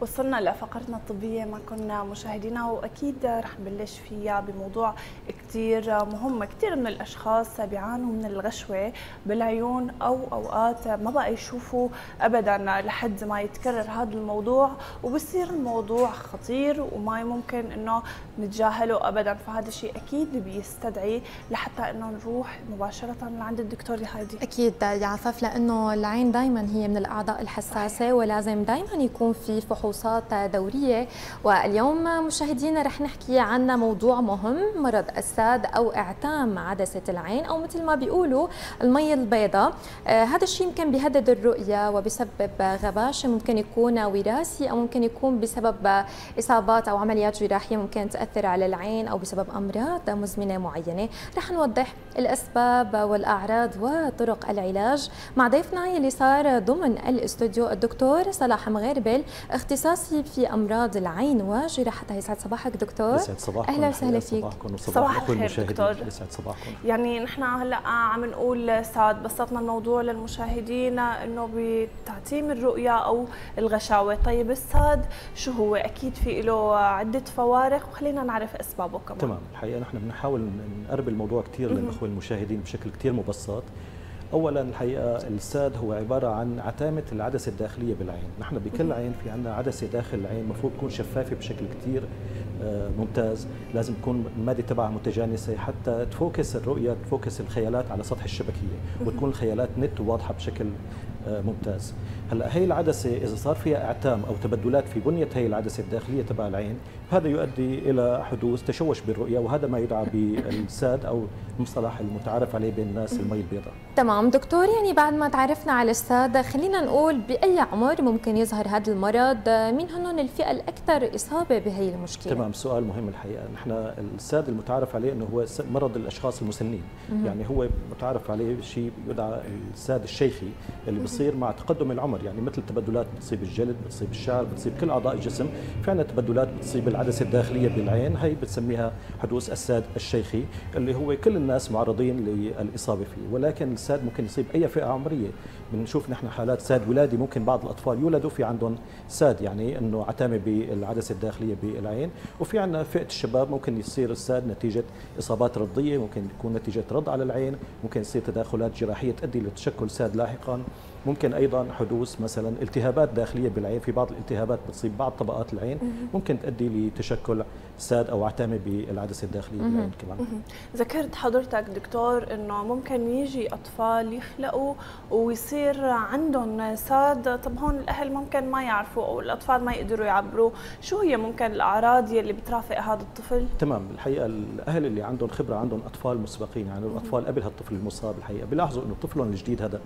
وصلنا لفقرتنا الطبية معكم مشاهدينا، وأكيد رح نبلش فيها بموضوع كتير مهم. كتير من الأشخاص بيعانوا من الغشوة بالعيون أو أوقات ما بقى يشوفوا أبدا لحد ما يتكرر هذا الموضوع، وبصير الموضوع خطير وما ممكن إنه نتجاهله أبدا. فهذا الشيء أكيد بيستدعي لحتى إنه نروح مباشرة لعند الدكتور هادي. أكيد يعفف، لأنه العين دائما هي من الأعضاء الحساسة ولازم دائما يكون في فحوصات دورية. واليوم مشاهدينا رح نحكي عن موضوع مهم، مرض الساد أو اعتام عدسة العين، أو مثل ما بيقولوا المي البيضاء. هذا الشيء يمكن بيهدد الرؤية وبسبب غباشة ممكن يكون وراثي، أو ممكن يكون بسبب إصابات أو عمليات جراحية ممكن تأثر على العين، أو بسبب أمراض مزمنة معينة. رح نوضح الأسباب والأعراض وطرق العلاج مع ضيفنا يلي صار ضمن الاستوديو الدكتور صلاح مغربل، اختصاصي في أمراض العين وجراحتها. يسعد صباحك دكتور. يسعد صباحك، أهلا وسهلا فيك. صباح الخير دكتور. يسعد صباحكم. يعني نحن هلا عم نقول ساد، بسطنا الموضوع للمشاهدين انه بتعتيم الرؤيه او الغشاوه. طيب الساد شو هو؟ اكيد في له عده فوارق، وخلينا نعرف اسبابه كمان. تمام. الحقيقه نحن بنحاول نقرب الموضوع كثير للاخوه المشاهدين بشكل كثير مبسط. اولا الحقيقه الساد هو عباره عن عتامه العدسه الداخليه بالعين. نحن بكل عين في عندنا عدسه داخل العين المفروض تكون شفافه بشكل كثير ممتاز، لازم تكون الماده تبعها متجانسه حتى تفوكس الرؤيه، تفوكس الخيالات على سطح الشبكيه، وتكون الخيالات نت وواضحه بشكل ممتاز. هلا هي العدسه اذا صار فيها اعتام او تبدلات في بنيه هي العدسه الداخليه تبع العين، هذا يؤدي الى حدوث تشوش بالرؤيه، وهذا ما يدعى بالساد او المصطلح المتعارف عليه بين الناس المي البيضاء. تمام دكتور، يعني بعد ما تعرفنا على الساد خلينا نقول باي عمر ممكن يظهر هذا المرض؟ مين هن الفئه الاكثر اصابه بهي المشكله؟ تمام، سؤال مهم الحقيقه. نحن الساد المتعارف عليه انه هو مرض الاشخاص المسنين، يعني هو متعارف عليه شيء يدعى الساد الشيخي اللي بصير مع تقدم العمر، يعني مثل التبدلات بتصيب الجلد، بتصيب الشعر، بتصيب كل اعضاء الجسم، في عندنا تبدلات بتصيب العدسه الداخليه بالعين، هي بتسميها حدوث الساد الشيخي اللي هو كل الناس معرضين للاصابه فيه. ولكن الساد ممكن يصيب اي فئه عمريه، بنشوف نحن حالات ساد ولادي، ممكن بعض الاطفال يولدوا في عندهم ساد، يعني انه عتامه بالعدسه الداخليه بالعين، وفي عندنا فئه الشباب ممكن يصير الساد نتيجه اصابات رضيه، ممكن تكون نتيجه رض على العين، ممكن يصير تداخلات جراحيه تؤدي لتشكل ساد لاحقا، ممكن ايضا حدوث مثلا التهابات داخليه بالعين، في بعض الالتهابات بتصيب بعض طبقات العين ممكن تؤدي لتشكل ساد او عتامه بالعدسه الداخليه بالعين كمان. ذكرت حضرتك دكتور انه ممكن يجي اطفال يخلقوا ويصير عندهم ساد، طب هون الاهل ممكن ما يعرفوا او الاطفال ما يقدروا يعبروا، شو هي ممكن الاعراض يلي بترافق هذا الطفل؟ تمام، الحقيقه الاهل اللي عندهم خبره، عندهم اطفال مسبقين، يعني الاطفال قبل هالطفل المصاب الحقيقه بيلاحظوا انه طفلهم الجديد هذا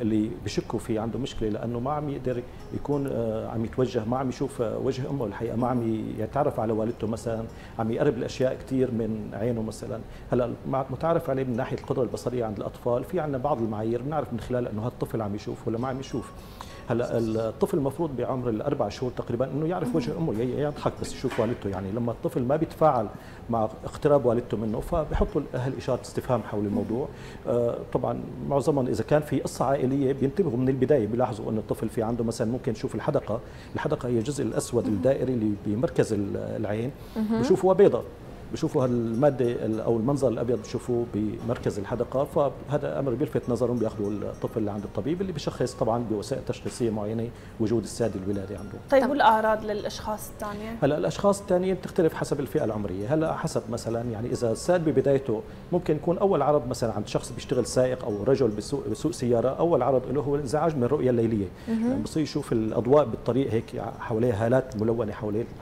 اللي بشكوا فيه عنده مشكله، لانه ما عم يقدر يكون عم يتوجه، ما عم يشوف وجه امه الحقيقه، ما عم يتعرف على والدته مثلا، عم يقرب الاشياء كثير من عينه مثلا. هلا متعارف عليه من ناحيه القدره البصريه عند الاطفال، في عندنا بعض المعايير بنعرف من خلالها انه هالطفل عم يشوف ولا ما عم يشوف. هلا الطفل المفروض بعمر الاربع شهور تقريبا انه يعرف وجه امه، يضحك بس يشوف والدته، يعني لما الطفل ما بيتفاعل مع اقتراب والدته منه فبحطوا الاهل اشاره استفهام حول الموضوع. طبعا معظمهم اذا كان في قصه عائليه بينتبهوا من البدايه، بيلاحظوا انه الطفل في عنده مثلا ممكن يشوف الحدقه، الحدقه هي الجزء الاسود الدائري اللي بمركز العين، بشوفوها بيضاء، بشوفوا هالماده او المنظر الابيض بشوفوه بمركز الحدقه، فهذا امر بيلفت نظرهم، بياخذوا الطفل اللي عند الطبيب اللي بشخص طبعا بوسائل تشخيصيه معينه وجود الساد الولادي عنده. طيب والاعراض للاشخاص الثانيه؟ هلا الاشخاص الثانيين بتختلف حسب الفئه العمريه، هلا حسب مثلا يعني اذا الساد ببدايته ممكن يكون اول عرض مثلا عند شخص بيشتغل سائق او رجل بسوق سياره، اول عرض له هو الانزعاج من الرؤيه الليليه، يعني بصير يشوف الاضواء بالطريق هيك حواليه هالات ملونه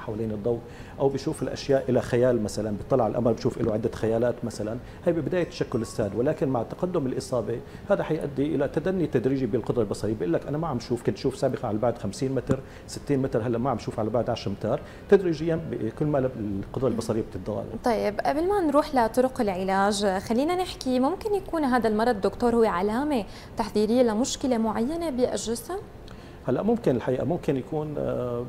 حوالين الضوء، او بيشوف الاشياء إلى خيال مثلا، بيطلع على القمر بشوف له عده خيالات مثلا، هي ببدايه تشكل الساد. ولكن مع تقدم الاصابه هذا حيؤدي الى تدني تدريجي بالقدره البصريه، بقول لك انا ما عم شوف، كنت شوف سابقا على بعد 50 متر 60 متر، هلا ما عم شوف على بعد 10 امتار، تدريجيا كل ما القدره البصريه بتتضاءل. طيب قبل ما نروح لطرق العلاج خلينا نحكي، ممكن يكون هذا المرض دكتور هو علامه تحذيريه لمشكله معينه بالجسم؟ هلا ممكن الحقيقه ممكن يكون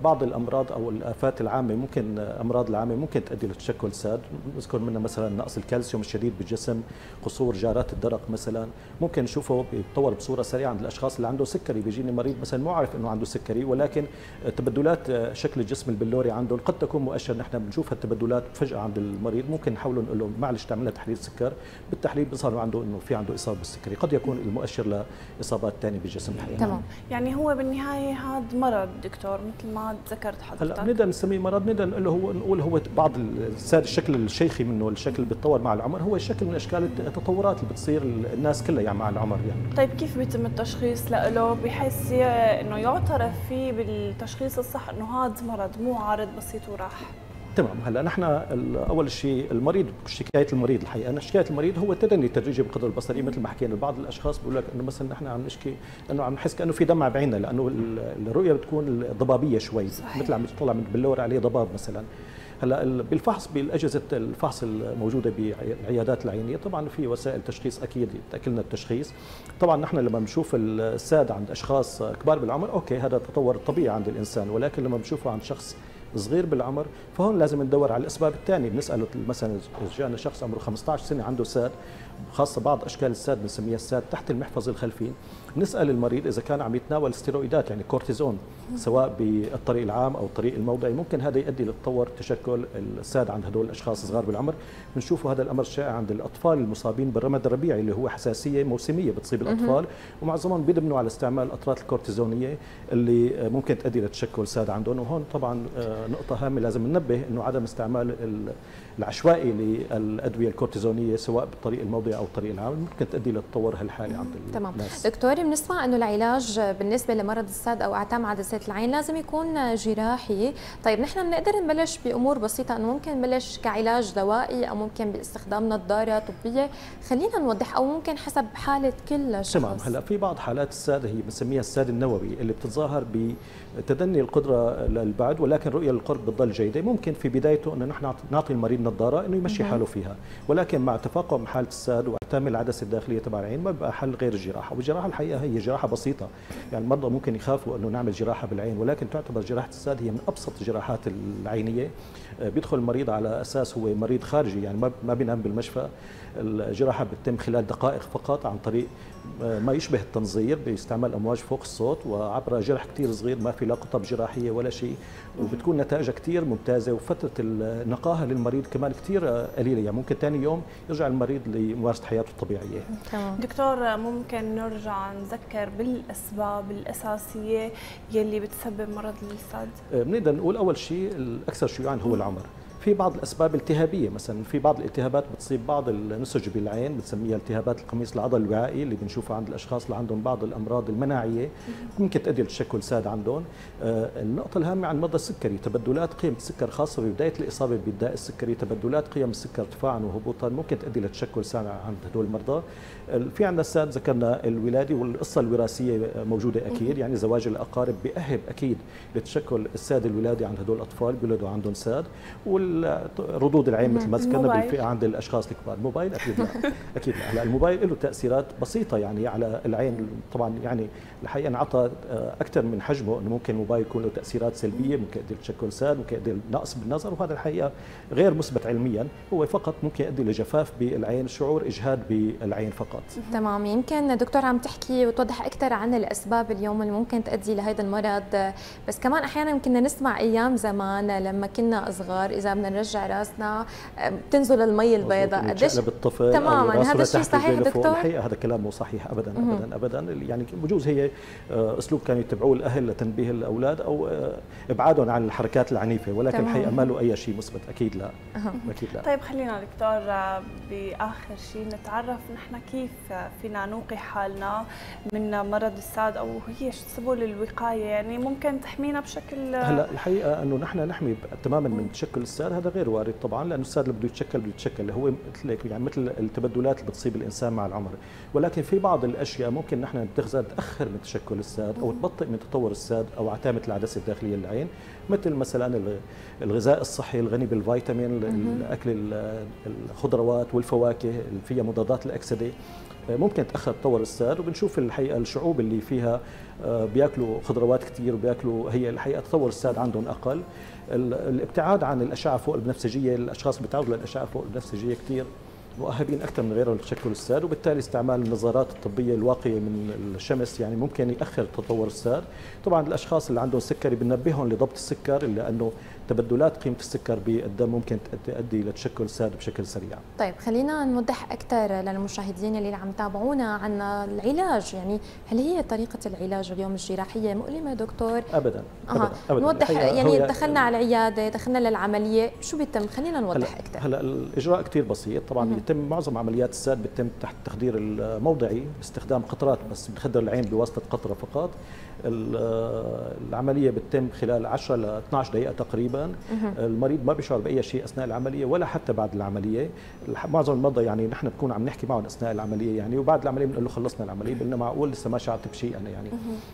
بعض الامراض او الافات العامه، ممكن امراض العامه ممكن تؤدي لتشكل ساد، نذكر منها مثلا نقص الكالسيوم الشديد بالجسم، قصور جارات الدرق مثلا، ممكن نشوفه بيتطور بصوره سريعه عند الاشخاص اللي عنده سكري. بيجيني مريض مثلا مو عارف انه عنده سكري، ولكن تبدلات شكل الجسم البلوري عنده قد تكون مؤشر. نحن بنشوف هالتبدلات فجاه عند المريض، ممكن نحاول نقول له معلش تعمل تحليل سكر، بالتحليل بصار عنده انه في عنده اصابه بالسكري، قد يكون المؤشر لاصابات ثانيه بالجسم الحقيقه. تمام، يعني هو بالنهايه هذا مرض دكتور مثل ما ذكرت حضرتك. هلا بنقدر نسميه مرض، بنقدر نقول له هو نقول هو بعض الشكل الشيخي منه، الشكل اللي بيتطور مع العمر، هو شكل من اشكال التطورات اللي بتصير الناس كلها يعني مع العمر يعني. طيب كيف بيتم التشخيص له بحيث انه يعترف فيه بالتشخيص الصح انه هذا مرض مو عارض بسيط وراح؟ تمام، هلا نحن اول شيء المريض، شكايه المريض الحقيقه، شكايه المريض هو التدني التدريجي بالقدره البصريه مثل ما حكينا. بعض الاشخاص بيقول لك انه مثلا نحن عم نشكي انه عم نحس كانه في دمعه بعيننا، لانه الرؤيه بتكون ضبابيه شوي، مثل عم تطلع من بلور عليه ضباب مثلا. هلا بالفحص بالاجهزه الفحص الموجوده بالعيادات العينيه طبعا في وسائل تشخيص، اكيد تاكلنا التشخيص. طبعا نحن لما بنشوف الساد عند اشخاص كبار بالعمر اوكي هذا تطور طبيعي عند الانسان، ولكن لما بنشوفه عند شخص صغير بالعمر فهون لازم ندور على الاسباب الثانيه. بنساله مثلا جاءنا شخص عمره 15 سنه عنده ساد، خاصه بعض اشكال الساد بنسميها الساد تحت المحفظ الخلفي، بنسال المريض اذا كان عم يتناول ستيرويدات يعني كورتيزون سواء بالطريق العام او الطريق الموضعي، ممكن هذا يؤدي لتطور تشكل الساد عند هدول الاشخاص الصغار بالعمر. بنشوفوا هذا الامر شائع عند الاطفال المصابين بالرمد الربيعي اللي هو حساسيه موسميه بتصيب الاطفال، ومعظمهم بيدمنوا على استعمال الاطرات الكورتيزونيه اللي ممكن تؤدي لتشكل ساد عندهم. وهون طبعا نقطة هامة لازم ننبه انه عدم استعمال العشوائي للادوية الكورتيزونية سواء بالطريق الموضعي او الطريق العام ممكن تؤدي للتطور هالحالي عند الناس. دكتور بنسمع انه العلاج بالنسبة لمرض الساد او اعتام عدسات العين لازم يكون جراحي، طيب نحن بنقدر نبلش بامور بسيطة انه ممكن نبلش كعلاج دوائي او ممكن باستخدام نظارة طبية، خلينا نوضح او ممكن حسب حالة كل شخص. تمام، هلا في بعض حالات الساد هي بنسميها الساد النووي اللي بتتظاهر بتدني القدرة للبعد ولكن رؤية القرب بتضل جيده، ممكن في بدايته انه نحن نعطي المريض نظاره انه يمشي حاله فيها، ولكن مع تفاقم حاله الساد واعتام العدسه الداخليه تبع العين ما بقى حل غير الجراحه، والجراحه الحقيقه هي جراحه بسيطه، يعني المرضى ممكن يخافوا انه نعمل جراحه بالعين، ولكن تعتبر جراحه الساد هي من ابسط الجراحات العينيه، بيدخل المريض على اساس هو مريض خارجي يعني ما بينام بالمشفى، الجراحه بتتم خلال دقائق فقط عن طريق ما يشبه التنظير باستعمال امواج فوق الصوت وعبر جرح كثير صغير ما في لا قطب جراحيه ولا شيء، وبتكون نتائجها كثير ممتازه وفتره النقاهه للمريض كمان كثير قليله، يعني ممكن ثاني يوم يرجع المريض لممارسه حياته الطبيعيه. تمام دكتور، ممكن نرجع نذكر بالاسباب الاساسيه يلي بتسبب مرض الساد؟ بنقدر نقول اول شيء الاكثر شيوعا هو العمر. في بعض الاسباب التهابيه، مثلا في بعض الالتهابات بتصيب بعض النسج بالعين بنسميها التهابات القميص العضلي الوعائي اللي بنشوفها عند الاشخاص اللي عندهم بعض الامراض المناعيه ممكن تؤدي لتشكل ساد عندهم. النقطه الهامه عن مرضى السكري، تبدلات قيم السكر خاصه ببدايه الاصابه بالداء السكري، تبدلات قيم السكر ارتفاعا وهبوطا ممكن تؤدي لتشكل ساد عند هدول المرضى. في عندنا الساد ذكرنا الولادي والقصه الوراثيه موجوده اكيد، يعني زواج الاقارب بيأهب اكيد لتشكل الساد الولادي عند هدول الاطفال بيولدوا عندهم ساد، ردود العين مثل ما ذكرنا بالفئه عند الاشخاص الكبار. الموبايل اكيد لا اكيد لا. هلا الموبايل له تاثيرات بسيطه يعني على العين، طبعا يعني الحقيقه انعطى اكثر من حجمه، انه ممكن الموبايل يكون له تاثيرات سلبيه، ممكن يؤدي لتشكل ساد، ممكن يؤدي لنقص بالنظر، وهذا الحقيقه غير مثبت علميا، هو فقط ممكن يؤدي لجفاف بالعين، شعور اجهاد بالعين فقط. تمام، يمكن دكتور عم تحكي وتوضح اكثر عن الاسباب اليوم اللي ممكن تؤدي لهذا المرض، بس كمان احيانا كنا نسمع ايام زمان لما كنا صغار اذا بدنا نرجع راسنا بتنزل المي البيضاء قديش بالطفل. تماما، هذا الشيء صحيح دكتور؟ الحقيقه هذا كلام مو صحيح ابدا ابدا ابدا، يعني بجوز هي اسلوب كانوا يتبعوه الاهل لتنبيه الاولاد او ابعادهم عن الحركات العنيفه، ولكن الحقيقه ما له اي شيء مثبت اكيد لا اكيد لا. طيب خلينا دكتور باخر شيء نتعرف نحن كيف فينا نوقي حالنا من مرض الساد او هي سبل الوقايه يعني ممكن تحمينا بشكل. هلا الحقيقه انه نحن نحمي تماما من تشكل الساد هذا غير وارد طبعا، لانه الساد اللي بده يتشكل هو مثل يعني مثل التبدلات اللي بتصيب الانسان مع العمر، ولكن في بعض الاشياء ممكن نحن نتخذها تاخر من تشكل الساد او تبطئ من تطور الساد او عتامه العدسه الداخليه للعين، مثل مثلا الغذاء الصحي الغني بالفيتامين، الاكل الخضروات والفواكه اللي فيها مضادات الاكسده، ممكن تطور السعر، وبنشوف الحقيقه الشعوب اللي فيها بياكلوا خضروات كثير وبياكلوا، هي الحقيقه تطور السعر عندهم اقل. الابتعاد عن الاشعه فوق البنفسجيه، الاشخاص اللي بيتعرضوا للاشعه فوق البنفسجيه كثير مؤهبين اكثر من غيرهم لتشكل السعر، وبالتالي استعمال النظارات الطبيه الواقيه من الشمس يعني ممكن ياخر تطور السعر. طبعا الاشخاص اللي عندهم سكري بننبههم لضبط السكر، لانه تبدلات قيمه السكر بالدم ممكن تؤدي لتشكل السعر بشكل سريع. طيب خلينا نوضح اكثر للمشاهدين اللي عم تابعونا عن العلاج، يعني هل هي طريقه العلاج اليوم الجراحيه مؤلمه دكتور؟ ابدا أبداً. نوضح يعني دخلنا على العياده، دخلنا للعمليه، شو بيتم؟ خلينا نوضح اكثر. هلا الاجراء كثير بسيط، طبعا بتم معظم عمليات الساد بتم تحت التخدير الموضعي باستخدام قطرات، بس بنخدر العين بواسطه قطره فقط. العمليه بتتم خلال 10 ل 12 دقيقه تقريبا. المريض ما بيشعر باي شيء اثناء العمليه ولا حتى بعد العمليه. معظم المرضى يعني نحن بنكون عم نحكي معهم اثناء العمليه يعني، وبعد العمليه بنقول له خلصنا العمليه، بقول له معقول لسه ما شعرت بشيء انا يعني.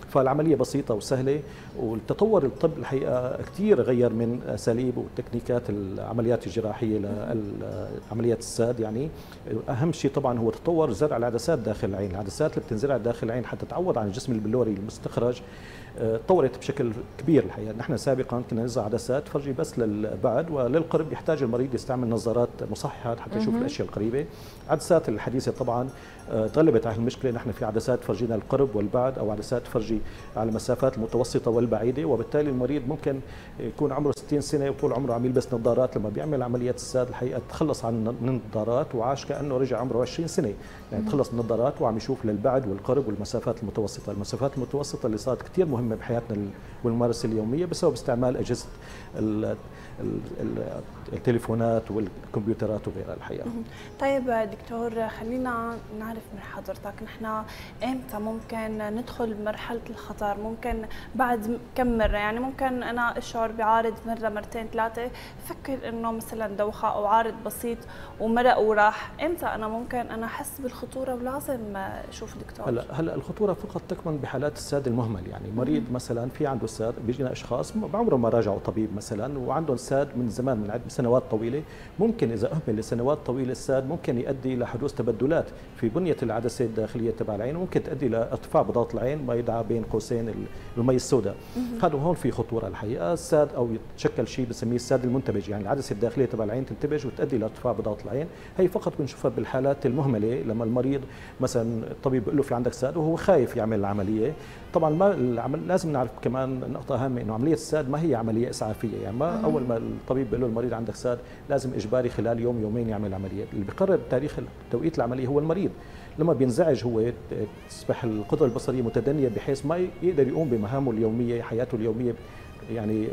فالعمليه بسيطه وسهله، والتطور الطب الحقيقه كثير غير من اساليب وتكنيكات العمليات الجراحيه لعمليات الساد يعني. اهم شيء طبعا هو تطور زرع العدسات داخل العين، العدسات اللي بتنزرع داخل العين حتى تعوض عن الجسم البلوري المستخرج تطورت بشكل كبير الحقيقه. نحن سابقا كنا نزرع عدسات فرجي بس للبعد، وللقرب يحتاج المريض يستعمل نظارات مصححه حتى يشوف الاشياء القريبه. العدسات الحديثه طبعا تغلبت على المشكله، نحن في عدسات فرجينا القرب والبعد، او عدسات فرجي على المسافات المتوسطه والبعيده، وبالتالي المريض ممكن يكون عمره 60 سنه وطول عمره عم يلبس نظارات، لما بيعمل عمليات الساد الحقيقه تخلص عن النظارات وعاش كأنه رجع عمره 20 سنة، يعني تخلص النظارات وعم يشوف للبعد والقرب والمسافات المتوسطة. المسافات المتوسطة اللي صارت كثير مهمة بحياتنا والممارسة اليومية بسبب استعمال أجهزة التليفونات والكمبيوترات وغيرها الحقيقة. طيب دكتور، خلينا نعرف من حضرتك نحن امتى ممكن ندخل بمرحلة الخطر؟ ممكن بعد كم مرة يعني؟ ممكن أنا أشعر بعارض مرة مرتين ثلاثة، فكر إنه مثلا دوخة أو عارض بسيط ومرق وراح، امتى أنا ممكن أنا أحس بالخطورة ولازم أشوف دكتور؟ هلا الخطورة فقط تكمن بحالات الساد المهمل، يعني مريض مثلا في عنده ساد، بيجينا أشخاص عمرهم ما راجعوا طبيب مثلا وعندهم ساد من زمان من عدة سنوات طويلة، ممكن إذا أهمل لسنوات طويلة الساد ممكن يؤدي لحدوث تبدلات في بنية العدسة الداخلية تبع العين، وممكن تؤدي لارتفاع بضغط العين ما يدعى بين قوسين المي السوداء. هذا هون في خطورة الحقيقة. الساد أو يتشكل شيء بنسميه الساد المنتبج، يعني العدسة الداخلية تبع العين تنتبج وتؤدي لارتفاع بضغط العين. هي فقط بنشوفها بالحالات المهملة، لما المريض مثلا الطبيب بيقول له في عندك ساد وهو خايف يعمل العملية. طبعا لازم نعرف كمان نقطة هامة، إنه عملية الساد ما هي عملية إسعافية، يعني ما أول ما الطبيب بيقول له المريض عندك ساد لازم إجباري خلال يوم يومين يعمل عملية. اللي بيقرر تاريخ توقيت العملية هو المريض، لما بينزعج هو تصبح القدرة البصرية متدنية بحيث ما يقدر يقوم بمهامه اليومية، حياته اليومية يعني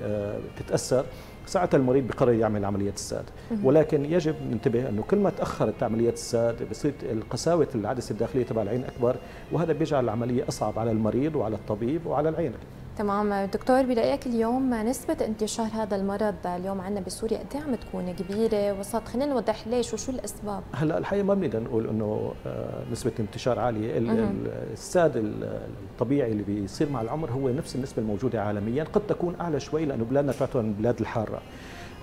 تتأثر. ساعتها المريض بقرر يعمل عملية الساد، ولكن يجب ننتبه أنه كل ما تأخرت عملية الساد بصير قساوة العدسة الداخلية تبع العين أكبر، وهذا بيجعل العملية أصعب على المريض وعلى الطبيب وعلى العين. تمام دكتور، برأيك اليوم نسبة انتشار هذا المرض اليوم عندنا بسوريا قد ايه عم تكون كبيرة وسط؟ خلينا نوضح ليش وشو الأسباب. هلا الحقيقة ما بنقدر نقول إنه نسبة انتشار عالية، الساد الطبيعي اللي بيصير مع العمر هو نفس النسبة الموجودة عالميا، قد تكون أعلى شوي لأنه بلادنا تعتبر من البلاد الحارة.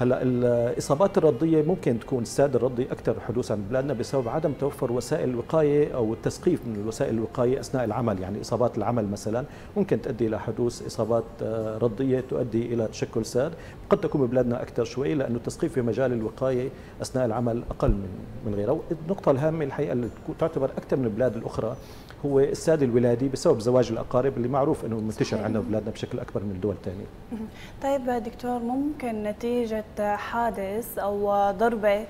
هلا الاصابات الرضيه ممكن تكون الساد الرضي اكثر حدوثا ببلادنا بسبب عدم توفر وسائل الوقايه او التسقيف من وسائل الوقايه اثناء العمل، يعني اصابات العمل مثلا ممكن تؤدي الى حدوث اصابات رضيه تؤدي الى تشكل ساد. قد تكون ببلادنا اكثر شوي لانه التسقيف في مجال الوقايه اثناء العمل اقل من غيره. النقطه الهامه الحقيقه اللي تعتبر اكثر من البلاد الاخرى هو الساد الولادي بسبب زواج الاقارب، اللي معروف انه منتشر عندنا ببلادنا بشكل اكبر من دول ثانيه. طيب دكتور، ممكن نتيجه حادث او ضربه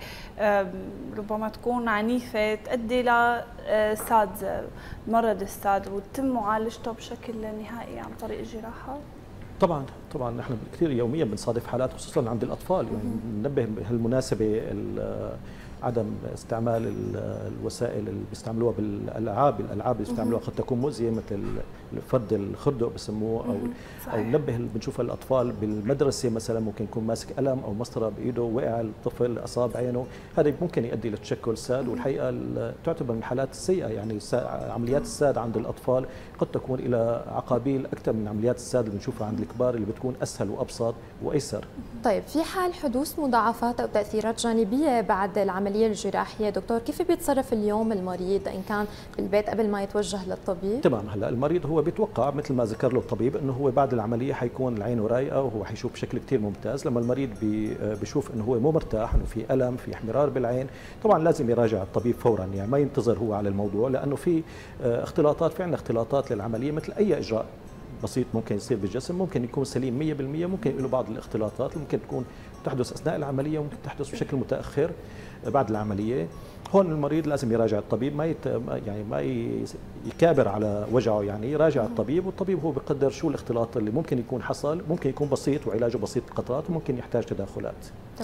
ربما تكون عنيفه تؤدي لساد مرض الساد وتم معالجته بشكل نهائي عن طريق الجراحه؟ طبعا نحن كثير يوميا بنصادف حالات خصوصا عند الاطفال، يعني بننبه بهالمناسبه عدم استعمال الوسائل اللي بيستعملوها بالالعاب، الالعاب اللي بيستعملوها قد تكون مؤذيه مثل فرد الخردق بسموه او نبه اللي بنشوفها الاطفال بالمدرسه مثلا، ممكن يكون ماسك قلم او مسطره بايده، وقع الطفل اصاب عينه، هذا ممكن يؤدي لتشكل ساد، والحقيقه تعتبر من الحالات السيئه. يعني عمليات الساد عند الاطفال قد تكون الى عقابيل اكثر من عمليات الساد اللي بنشوفها عند الكبار اللي بتكون اسهل وابسط وايسر. طيب في حال حدوث مضاعفات او تاثيرات جانبيه بعد العمليه الجراحيه دكتور، كيف بيتصرف اليوم المريض ان كان بالبيت قبل ما يتوجه للطبيب؟ تمام، هلا المريض هو بيتوقع مثل ما ذكر له الطبيب انه هو بعد العمليه حيكون العين رايقه وهو حيشوف بشكل كثير ممتاز. لما المريض بيشوف انه هو مو مرتاح، انه في الم، في احمرار بالعين، طبعا لازم يراجع الطبيب فورا، يعني ما ينتظر هو على الموضوع، لانه في اختلاطات، في عندنا اختلاطات للعمليه مثل اي اجراء بسيط ممكن يصير بالجسم، ممكن يكون سليم 100%، ممكن له بعض الاختلاطات ممكن تكون تحدث اثناء العمليه وممكن تحدث بشكل متاخر بعد العمليه. هون المريض لازم يراجع الطبيب، ما يكابر على وجعه، يعني يراجع الطبيب، والطبيب هو بقدر شو الاختلاط اللي ممكن يكون حصل، ممكن يكون بسيط وعلاجه بسيط قطرات، وممكن يحتاج تداخلات.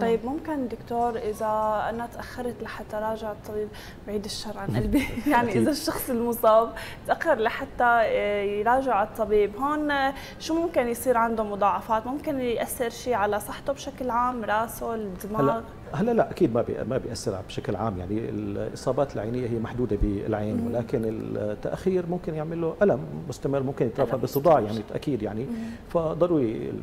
طيب ممكن دكتور اذا انا تاخرت لحتى راجع الطبيب، بعيد الشر عن قلبي يعني اذا الشخص المصاب تاخر لحتى يراجع الطبيب، هون شو ممكن يصير عنده مضاعفات؟ ممكن ياثر شيء على صحته بشكل عام، راسه، الدماغ؟ هلا لا اكيد ما بيأثر بشكل عام، يعني الاصابات العينيه هي محدوده بالعين، ولكن التاخير ممكن يعمل له الم مستمر، ممكن يترافع بصداع يعني اكيد يعني، فضروري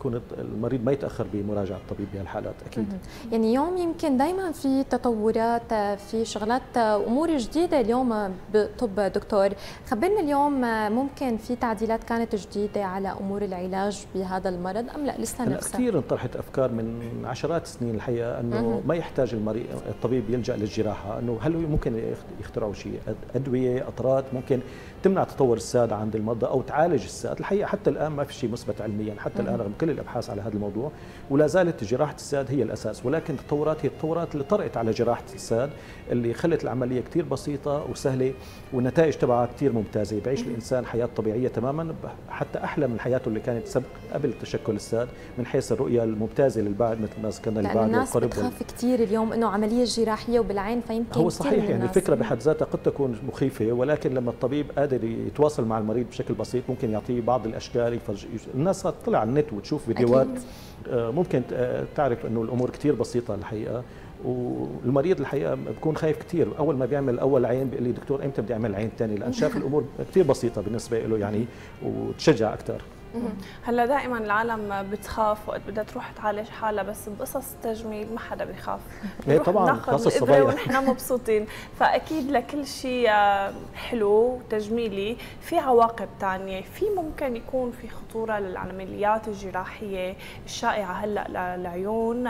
يكون المريض ما يتاخر بمراجعه الطبيب بهالحالات اكيد. يعني اليوم يمكن دائما في تطورات، في شغلات، امور جديده اليوم بالطب دكتور، خبرنا اليوم ممكن في تعديلات كانت جديده على امور العلاج بهذا المرض ام لا لسه نفسها؟ كثير انطرحت افكار من عشرات السنين الحقيقه، انه ما يحتاج الطبيب يلجأ للجراحه، انه هل ممكن يخترعوا شيء، ادويه، قطرات ممكن تمنع تطور الساد عند المرضى او تعالج الساد. الحقيقه حتى الان ما في شيء مثبت علميا، حتى الان رغم كل الابحاث على هذا الموضوع، ولا زالت جراحه الساد هي الاساس، ولكن التطورات هي التطورات اللي طرأت على جراحه الساد، اللي خلت العمليه كثير بسيطه وسهله، والنتائج تبعها كثير ممتازه، بيعيش الانسان حياه طبيعيه تماما، حتى احلى من حياته اللي كانت سبق قبل تشكل الساد، من حيث الرؤيه الممتازه للبعد مثل ما ذكرنا البعد. الناس بتخاف كثير اليوم انه عمليه جراحيه وبالعين، فيمكن هو صحيح يعني الفكره بحد ذاتها قد تكون مخيفه، ولكن لما الطبيب قادر يتواصل مع المريض بشكل بسيط ممكن يعطيه بعض الاشكال، يفرج. الناس تطلع على النت وتشوف فيديوهات ممكن تعرف انه الامور كثير بسيطه الحقيقه، والمريض الحقيقه بكون خايف كثير، اول ما بيعمل اول عين بيقول لي دكتور امتى بدي اعمل عين ثاني، لان شاف الامور كثير بسيطه بالنسبه له يعني، وتشجع اكثر. هلا دائما العالم بتخاف وقت بدها تروح تعالج حالها، بس بقصص التجميل ما حدا بيخاف، ايه طبعا خاصه الصبايا ونحن مبسوطين، فاكيد لكل شيء حلو تجميلي في عواقب ثانيه، في ممكن يكون في خطوره للعمليات الجراحيه الشائعه هلا للعيون،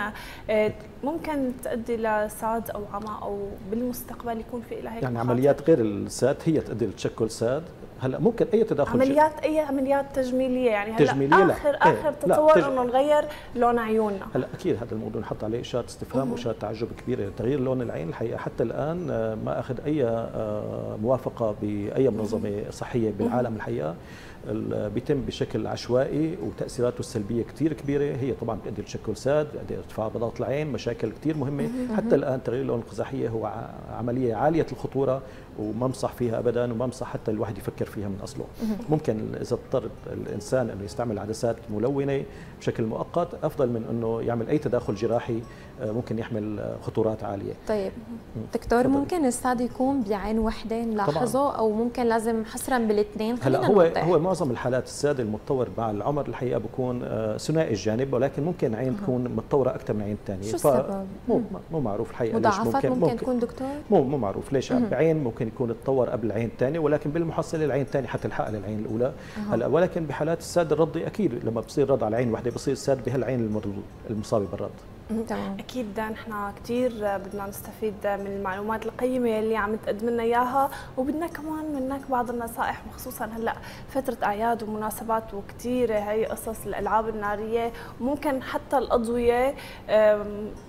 ممكن تؤدي لساد او عمى او بالمستقبل يكون في لها هيك يعني مخاطر. عمليات غير الساد هي تؤدي لتشكل ساد. هلا ممكن اي تداخل عمليات اي عمليات تجميليه يعني هلا تجميلية اخر تطور انه نغير لون عيوننا. هلا اكيد هذا الموضوع نحط عليه اشاره استفهام واشاره تعجب كبيره، تغيير لون العين الحقيقه حتى الان ما اخذ اي موافقه باي منظمه صحيه بالعالم الحقيقه، بيتم بشكل عشوائي وتاثيراته السلبيه كثير كبيره، هي طبعا بتؤدي لتشكل ساد، بتؤدي لارتفاع بضغط العين، مشاكل كثير مهمه. حتى الان تغيير اللون القزحيه هو عمليه عاليه الخطوره وما انصح فيها ابدا، وما انصح حتى الواحد يفكر فيها من اصله. ممكن اذا اضطر الانسان انه يستعمل عدسات ملونه بشكل مؤقت افضل من انه يعمل اي تداخل جراحي ممكن يحمل خطورات عاليه. طيب دكتور ممكن الساد يكون بعين وحده نلاحظه او ممكن لازم حصرا بالاثنين؟ هلا هو معظم الحالات الساد المتطور مع العمر الحقيقه بكون ثنائي الجانب، ولكن ممكن عين تكون متطوره اكثر من عين ثانيه. شو السبب؟ مو معروف الحقيقه ليش ممكن تكون دكتور؟ مو معروف ليش بعين ممكن يكون تطور قبل العين الثانيه، ولكن بالمحصله العين الثانيه حتلحق للعين الاولى. هلا ولكن بحالات الساد الرضي اكيد لما بصير رض على عين وحده بصير الساد بهالعين المصابه بالرض. اكيد نحن كثير بدنا نستفيد من المعلومات القيمه اللي عم تقدم لنا اياها، وبدنا كمان منك بعض النصائح، وخصوصا هلا فتره اعياد ومناسبات وكثير هي قصص الالعاب الناريه، وممكن حتى الاضويه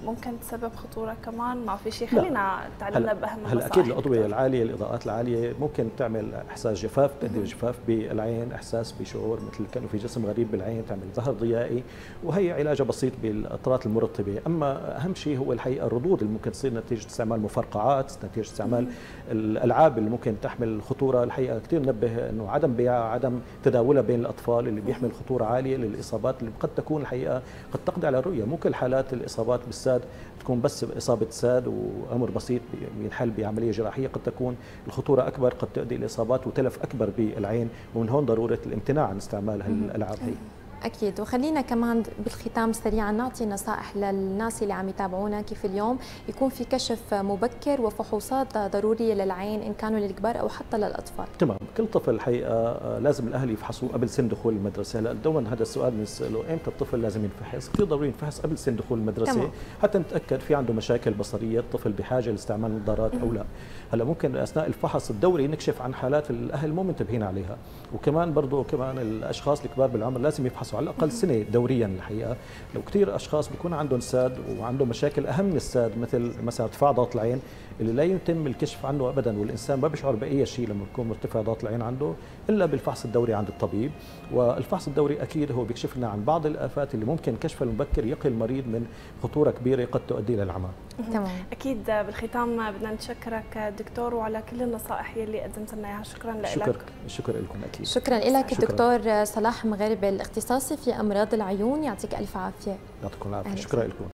ممكن تسبب خطوره كمان، ما في شيء خلينا تعلمنا باهم النصائح. هلا اكيد الاضويه العاليه، الاضاءات العاليه ممكن تعمل احساس جفاف، تؤدي لجفاف بالعين، احساس بشعور مثل كانه في جسم غريب بالعين، تعمل ظهر ضيائي، وهي علاجها بسيط بالقطرات المرطبه به. أما أهم شيء هو الحقيقة الردود اللي ممكن تصير نتيجة استعمال مفرقعات، نتيجة استعمال الألعاب اللي ممكن تحمل خطورة. الحقيقة كثير نبه أنه عدم بيعها، عدم تداولها بين الأطفال، اللي بيحمل خطورة عالية للإصابات اللي قد تكون الحقيقة قد تقضي على الرؤية. مو كل حالات الإصابات بالساد تكون بس إصابة ساد وأمر بسيط بينحل بعملية جراحية، قد تكون الخطورة أكبر، قد تؤدي لإصابات وتلف أكبر بالعين، ومن هون ضرورة الامتناع عن استعمال هالألعاب هي. أكيد. وخلينا كمان بالختام سريعا نعطي نصائح للناس اللي عم يتابعونا، كيف اليوم يكون في كشف مبكر وفحوصات ضرورية للعين إن كانوا للكبار أو حتى للأطفال. تمام. كل طفل الحقيقة لازم الأهل يفحصوه قبل سن دخول المدرسة. هلا دوما هذا السؤال بنسأله، إمتى الطفل لازم ينفحص؟ كثير ضروري ينفحص قبل سن دخول المدرسة. تمام. حتى نتأكد في عنده مشاكل بصرية، الطفل بحاجة لاستعمال نظارات أو لا. هلا ممكن أثناء الفحص الدوري نكشف عن حالات الأهل مو منتبهين عليها، وكمان برضه كمان الأشخاص الكبار بالعمر لازم يفحصوا على الأقل سنة دوريا. الحقيقة لو كثير أشخاص بيكون عندهم ساد وعندهم مشاكل أهم من الساد، مثل مثلا ارتفاع ضغط العين اللي لا يتم الكشف عنه أبدا، والإنسان ما بيشعر بأي شيء لما يكون مرتفع ضغط العين عنده إلا بالفحص الدوري عند الطبيب. والفحص الدوري أكيد هو بيكشف لنا عن بعض الآفات اللي ممكن كشفها المبكر يقي المريض من خطورة كبيرة قد تؤدي للعمى. تمام. أكيد. بالختام بدنا نشكرك دكتور وعلى كل النصائح يلي قدمت لنا إياها. شكرا لك. شكرا لكم. أكيد. شكرا لك الدكتور صلاح مغربل، اختصاصي في أمراض العيون. يعطيك ألف عافية. يعطيكم العافية. شكرا لكم.